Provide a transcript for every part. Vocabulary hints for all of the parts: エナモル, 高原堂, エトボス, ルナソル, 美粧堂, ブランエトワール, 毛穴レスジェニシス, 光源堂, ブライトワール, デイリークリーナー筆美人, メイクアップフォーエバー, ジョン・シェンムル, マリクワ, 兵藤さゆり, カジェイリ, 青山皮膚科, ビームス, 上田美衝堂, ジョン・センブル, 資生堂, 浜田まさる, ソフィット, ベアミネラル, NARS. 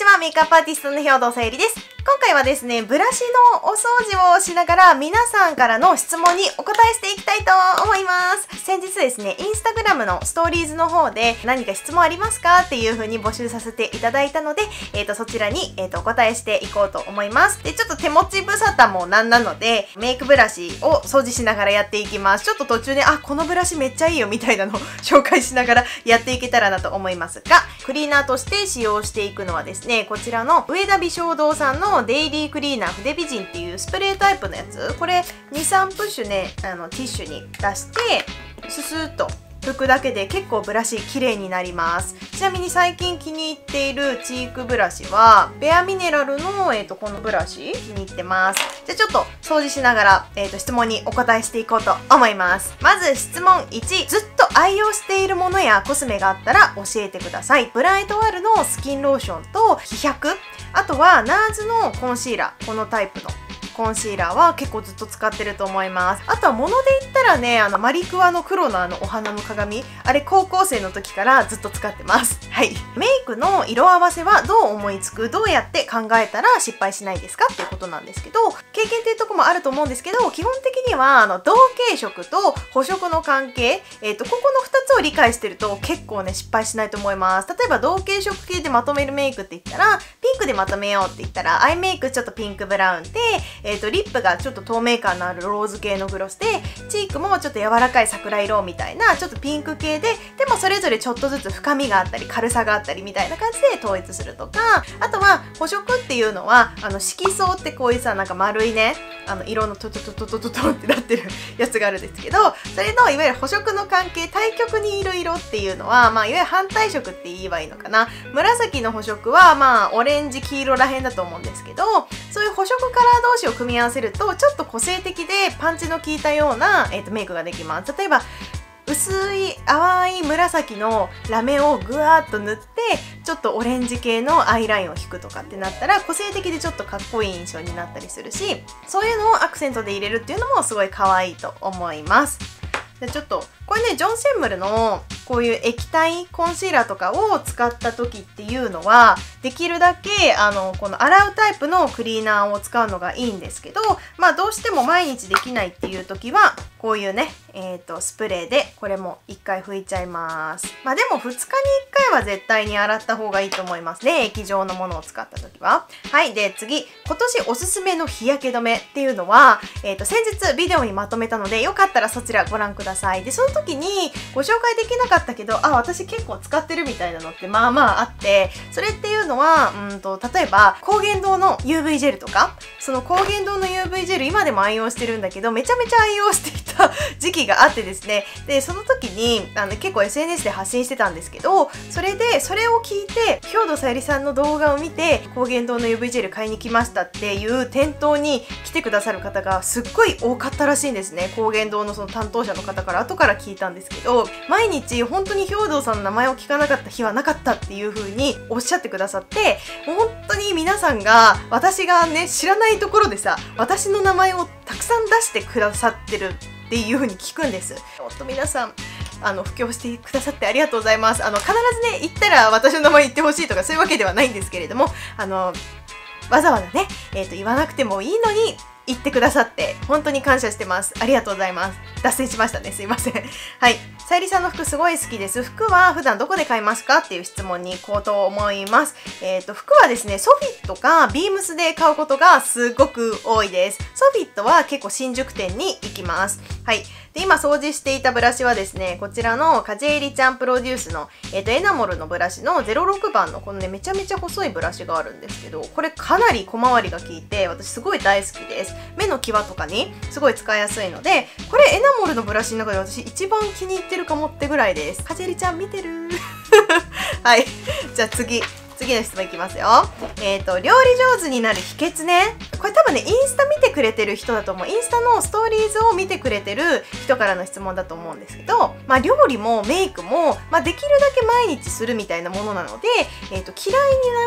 ちは、メイクアップアーティストの兵藤さゆりです。今回はですね、ブラシのお掃除をしながら皆さんからの質問にお答えしていきたいと思います。先日ですね、インスタグラムのストーリーズの方で何か質問ありますかっていう風に募集させていただいたので、そちらに、お答えしていこうと思います。で、ちょっと手持ち無沙汰もなんなので、メイクブラシを掃除しながらやっていきます。ちょっと途中で、あ、このブラシめっちゃいいよみたいなのを紹介しながらやっていけたらなと思いますが、クリーナーとして使用していくのはですね、こちらの上田美衝堂さんのデイリークリーナー筆美人っていうスプレータイプのやつ、これ 2,3 プッシュね、ティッシュに出してススーッと拭くだけで結構ブラシ綺麗になります。ちなみに最近気に入っているチークブラシはベアミネラルの、このブラシ気に入ってます。じゃあちょっと掃除しながら、質問にお答えしていこうと思います。まず質問1、ずっと愛用しているものやコスメがあったら教えてください。ブライトワールのスキンローションと飛躍、あとは NARS のコンシーラー、このタイプのコンシーラーは結構ずっと使ってると思います。あとは物で言ったらね、マリクワの黒のお花の鏡、あれ高校生の時からずっと使ってます。はい。メイクの色合わせはどう思いつく、どうやって考えたら失敗しないですかっていうことなんですけど、経験っていうとこもあると思うんですけど、基本的には同系色と補色の関係、ここの2つを理解してると結構ね、失敗しないと思います。例えば同系色系でまとめるメイクって言ったら、ピンクでまとめようって言ったら、アイメイクちょっとピンクブラウンで、リップがちょっと透明感のあるローズ系のグロスで、チークもちょっと柔らかい桜色みたいなちょっとピンク系で、でもそれぞれちょっとずつ深みがあったり軽さがあったりみたいな感じで統一するとか、あとは補色っていうのは色相ってこういうさ、なんか丸いね、色のトトトトトトトってなってるやつがあるんですけど、それのいわゆる補色の関係、対極にいる色っていうのは、まあいわゆる反対色って言えばいいのかな。紫の補色はまあオレンジ黄色らへんだと思うんですけど、そういう補色カラー同士を組み合わせるとちょっと個性的でパンチの効いたような、メイクができます。例えば薄い淡い紫のラメをぐわーっと塗ってちょっとオレンジ系のアイラインを引くとかってなったら個性的でちょっとかっこいい印象になったりするし、そういうのをアクセントで入れるっていうのもすごい可愛いと思います。でちょっとこれね、ジョン・シェンムルのこういう液体コンシーラーとかを使った時っていうのはできるだけこの洗うタイプのクリーナーを使うのがいいんですけど、まあどうしても毎日できないっていう時はこういうね、スプレーでこれも1回拭いちゃいます。まあでも2日に1回は絶対に洗った方がいいと思いますね、液状のものを使った時は。はい、で次、今年おすすめの日焼け止めっていうのは、先日ビデオにまとめたのでよかったらそちらご覧ください。でその時にご紹介できなかったけど、あ、私結構使ってるみたいなのってまあまああって、それっていうのは例えば光源堂の UV ジェルとか、その光源堂の UV ジェル今でも愛用してるんだけど、めちゃめちゃ愛用していた時期があってですね、でその時に結構 SNS で発信してたんですけど、それを聞いて兵藤さゆりさんの動画を見て光源堂の UV ジェル買いに来ましたっていう店頭に来てくださる方がすっごい多かったらしいんですね。光源堂のその担当者の方から後から聞いたんですけど、毎日本当に兵藤さんの名前を聞かなかった日はなかったっていう風におっしゃってくださって、本当に皆さんが私がね、知らないところでさ、私の名前をたくさん出してくださってるっていう風に聞くんです。本当皆さん布教してくださってありがとうございます。必ずね、行ったら私の名前言ってほしいとかそういうわけではないんですけれども、わざわざね、言わなくてもいいのに言ってくださって本当に感謝してます。ありがとうございます。脱線しましたね、すいません。はい、さゆりさんの服すごい好きです。服は普段どこで買いますかっていう質問に行こうと思います。服はですね、ソフィットかビームスで買うことがすごく多いです。ソフィットは結構新宿店に行きます。はい、で今掃除していたブラシはですね、こちらのカジェイリちゃんプロデュースの、エナモルのブラシの06番のこのね、めちゃめちゃ細いブラシがあるんですけど、これかなり小回りが効いて私すごい大好きです。目の際とかにすごい使いやすいので、これエナモルのブラシの中で私一番気に入ってるかもってぐらいです。カジェイリちゃん見てるはい、じゃあ次の質問いきますよ。料理上手になる秘訣ね。これ多分ね、インスタ見てくれてる人だと思う。インスタのストーリーズを見てくれてる人からの質問だと思うんですけど、まあ料理もメイクも、まあできるだけ毎日するみたいなものなので、嫌いにな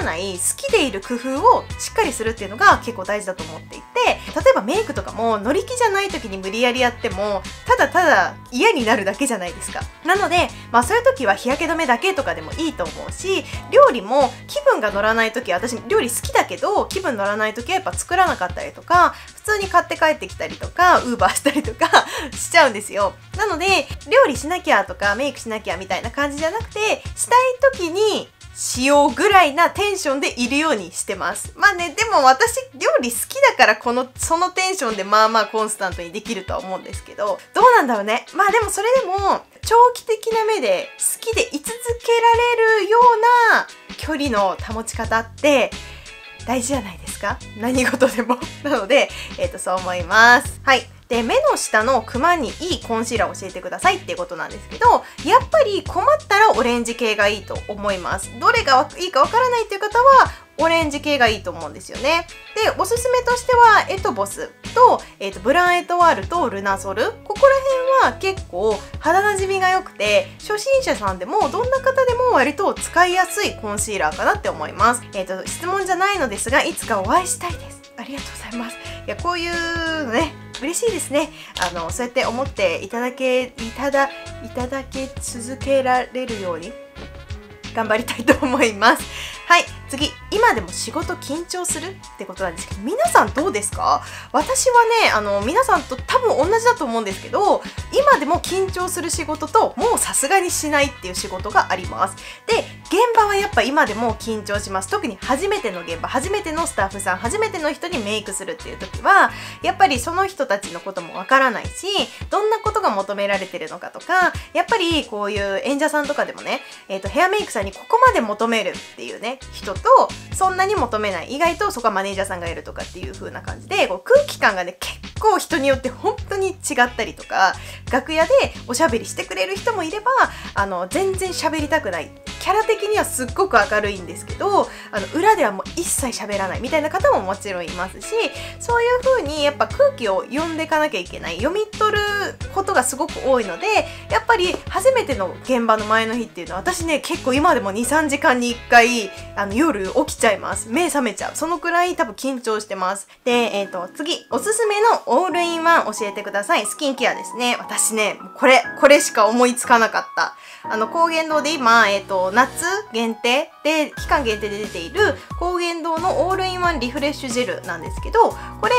らない、好きでいる工夫をしっかりするっていうのが結構大事だと思っていて、例えばメイクとかも乗り気じゃない時に無理やりやってもただただ嫌になるだけじゃないですか。なので、そういう時は日焼け止めだけとかでもいいと思うし、料理も気分が乗らない時は、私料理好きだけど気分乗らない時はやっぱ作らなかったりとか、普通に買って帰ってきたりとかウーバーしたりとかしちゃうんですよ。なので料理しなきゃとかメイクしなきゃみたいな感じじゃなくて、したい時にしようぐらいなテンションでいるようにしてます。でも私料理好きだからそのテンションでコンスタントにできるとは思うんですけど、どうなんだろうね。でもそれでも長期的な目で好きで居続けられるような距離の保ち方って大事じゃないですか、何事でもなので、そう思います。はい。で、目の下のクマにいいコンシーラーを教えてくださいっていうことなんですけど、やっぱり困ったらオレンジ系がいいと思います。どれがいいかわからないっていう方は、オレンジ系がいいと思うんですよね。で、おすすめとしては、エトボスと、ブランエトワールとルナソル。ここら辺は結構肌なじみが良くて、初心者さんでもどんな方でも割と使いやすいコンシーラーかなって思います。質問じゃないのですが、いつかお会いしたいです。ありがとうございます。いや、こういうのね、嬉しいですね。そうやって思っていただけ続けられるように頑張りたいと思います。はい、次、今でも仕事緊張するってことなんですけど、皆さんどうですか？私はね、皆さんと多分同じだと思うんですけど、今でも緊張する仕事と、もうさすがにしないっていう仕事があります。で、現場はやっぱ今でも緊張します。特に初めての現場、初めてのスタッフさん、初めての人にメイクするっていう時は、やっぱりその人たちのこともわからないし、どんなことが求められてるのかとか、やっぱりこういう演者さんとかでもね、ヘアメイクさんにここまで求めるっていうね、人とそんなに求めない、意外とそこはマネージャーさんがいるとかっていう風な感じで、こう空気感がね結構人によって本当に違ったりとか、楽屋でおしゃべりしてくれる人もいれば全然喋りたくない、キャラ的にはすっごく明るいんですけど裏ではもう一切喋らないみたいな方ももちろんいますし、そういう風にやっぱ空気を読んでいかなきゃいけない、読み取ることがすごく多いので、やっぱり初めての現場の前の日っていうのは私ね結構今でも 2,3 時間に1回夜起きちゃいます。目覚めちゃう。そのくらい多分緊張してます。で、次、おすすめのオールインワン教えてください。スキンケアですね。私ね、これしか思いつかなかった。高原堂で今、夏限定で、期間限定で出ている高原堂のオールインワンリフレッシュジェルなんですけど、これ、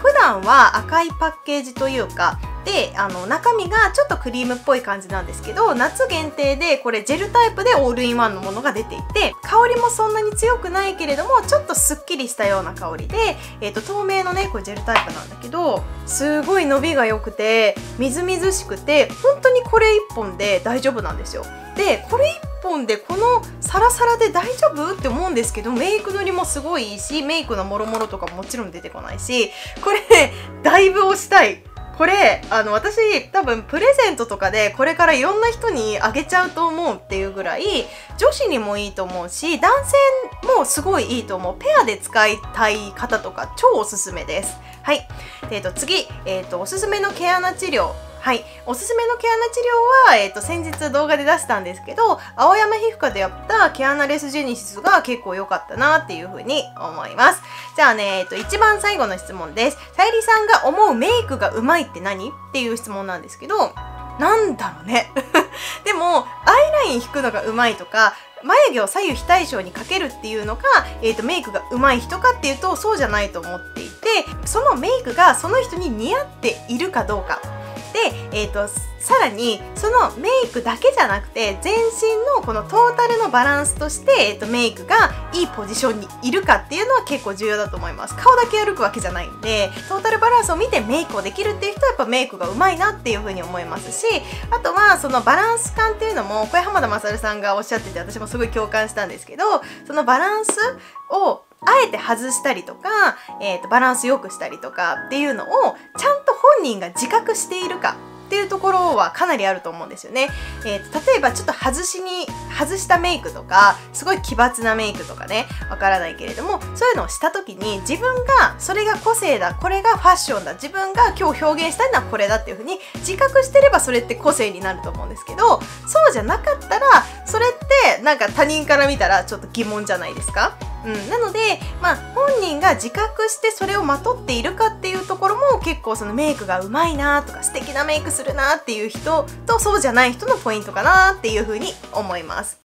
普段は赤いパッケージというか、で中身がちょっとクリームっぽい感じなんですけど、夏限定でこれジェルタイプでオールインワンのものが出ていて、香りもそんなに強くないけれどもちょっとすっきりしたような香りで、透明のねこれジェルタイプなんだけど、すごい伸びが良くてみずみずしくて、本当にこれ1本で大丈夫なんですよ。でこれ1本でこのサラサラで大丈夫って思うんですけど、メイク塗りもすごいいいし、メイクのもろもろとかもちろん出てこないし、これねだいぶ押したい。これ私多分プレゼントとかでこれからいろんな人にあげちゃうと思うっていうぐらい、女子にもいいと思うし男性もすごいいいと思う。ペアで使いたい方とか超おすすめです。はい、次、おすすめの毛穴治療。はい、おすすめの毛穴治療は、先日動画で出したんですけど、青山皮膚科でやった毛穴レスジェニシスが結構良かったなっていうふうに思います。じゃあね、一番最後の質問です。さゆりさんが思うメイクがうまいって何？っていう質問なんですけど、なんだろうね。でも、アイライン引くのがうまいとか、眉毛を左右非対称にかけるっていうのが、メイクが上手い人かっていうと、そうじゃないと思っていて、そのメイクがその人に似合っているかどうか。で、さらにそのメイクだけじゃなくて全身のこのトータルのバランスとして、メイクがいいポジションにいるかっていうのは結構重要だと思います。顔だけ歩くわけじゃないんで、トータルバランスを見てメイクをできるっていう人はやっぱメイクがうまいなっていうふうに思いますし、あとはそのバランス感っていうのも、これ浜田まさるさんがおっしゃってて私もすごい共感したんですけど、そのバランスをあえて外したりとか、バランス良くしたりとかっていうのをちゃんと本人が自覚しているかっていうところはかなりあると思うんですよね。例えばちょっと外したメイクとか、すごい奇抜なメイクとかね、わからないけれども、そういうのをした時に自分がそれが個性だ、これがファッションだ、自分が今日表現したいのはこれだっていうふうに自覚してればそれって個性になると思うんですけど、そうじゃなかったらそれってなんか他人から見たらちょっと疑問じゃないですか。なので、本人が自覚してそれをまとっているかっていうところも結構そのメイクがうまいなとか素敵なメイクするなっていう人とそうじゃない人のポイントかなっていうふうに思います。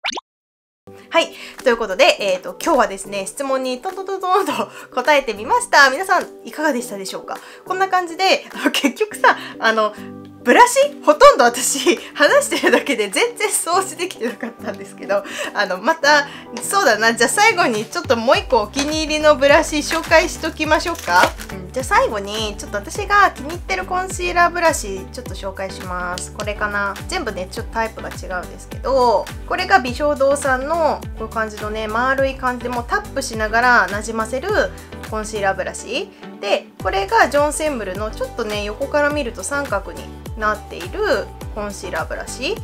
はい。ということで、今日はですね、質問にトントントントンと答えてみました。皆さん、いかがでしたでしょうか？こんな感じで、結局さ、ブラシほとんど私話してるだけで全然掃除できてなかったんですけど、またそうだな、じゃあ最後にちょっともう一個お気に入りのブラシ紹介しときましょうか。じゃあ最後にちょっと私が気に入ってるコンシーラーブラシちょっと紹介します。これかな。全部ねちょっとタイプが違うんですけど、これが美粧堂さんのこういう感じのね丸い感じでもうタップしながらなじませるコンシーラーブラシで、これがジョン・センブルのちょっとね横から見ると三角になっているコンシーラーブラシで、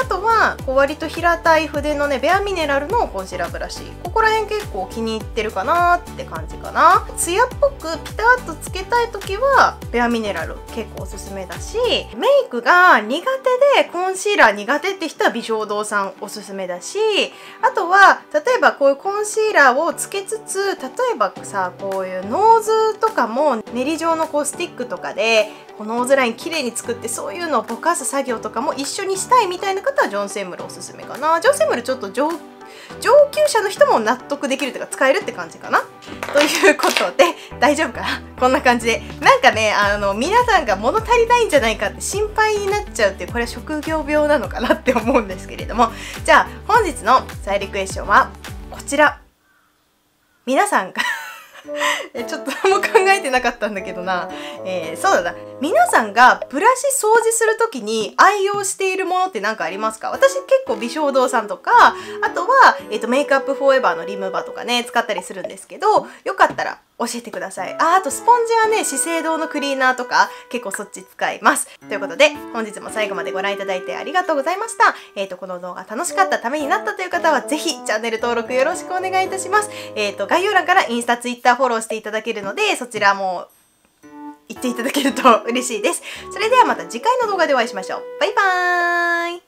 あとはこう割と平たい筆のねベアミネラルのコンシーラーブラシ、ここら辺結構気に入ってるかなって感じかな。ツヤっぽくピタッとつけたい時はベアミネラル結構おすすめだし、メイクが苦手でコンシーラー苦手って人は美粧堂さんおすすめだし、あとは例えばこういうコンシーラーをつけつつ、例えばさこういうノーズとかも練り状のこうスティックとかでこうノーズラインきれいに作ってそういうのをぼかす作業とかも一緒にしたいみたいな方はジョン・センブルおすすめかな。ジョン・センブルちょっと上級者の人も納得できるというか使えるって感じかな。ということで大丈夫かな。こんな感じでなんかね皆さんが物足りないんじゃないかって心配になっちゃうっていう、これは職業病なのかなって思うんですけれども、じゃあ本日の再リクエスチョンはこちら。皆さんがちょっと何も考えてなかったんだけどな、そうだな、皆さんがブラシ掃除する時に愛用しているものって何かありますか？私結構美粧堂さんとか、あとは、メイクアップフォーエバーのリムーバーとかね使ったりするんですけど、よかったら教えてください。あとスポンジはね資生堂のクリーナーとか結構そっち使います。ということで本日も最後までご覧いただいてありがとうございました。この動画楽しかった、ためになったという方は是非チャンネル登録よろしくお願いいたします。概要欄からインスタ、ツイッターフォローしていただけるので、そちらも行っていただけると嬉しいです。それではまた次回の動画でお会いしましょう。バイバーイ。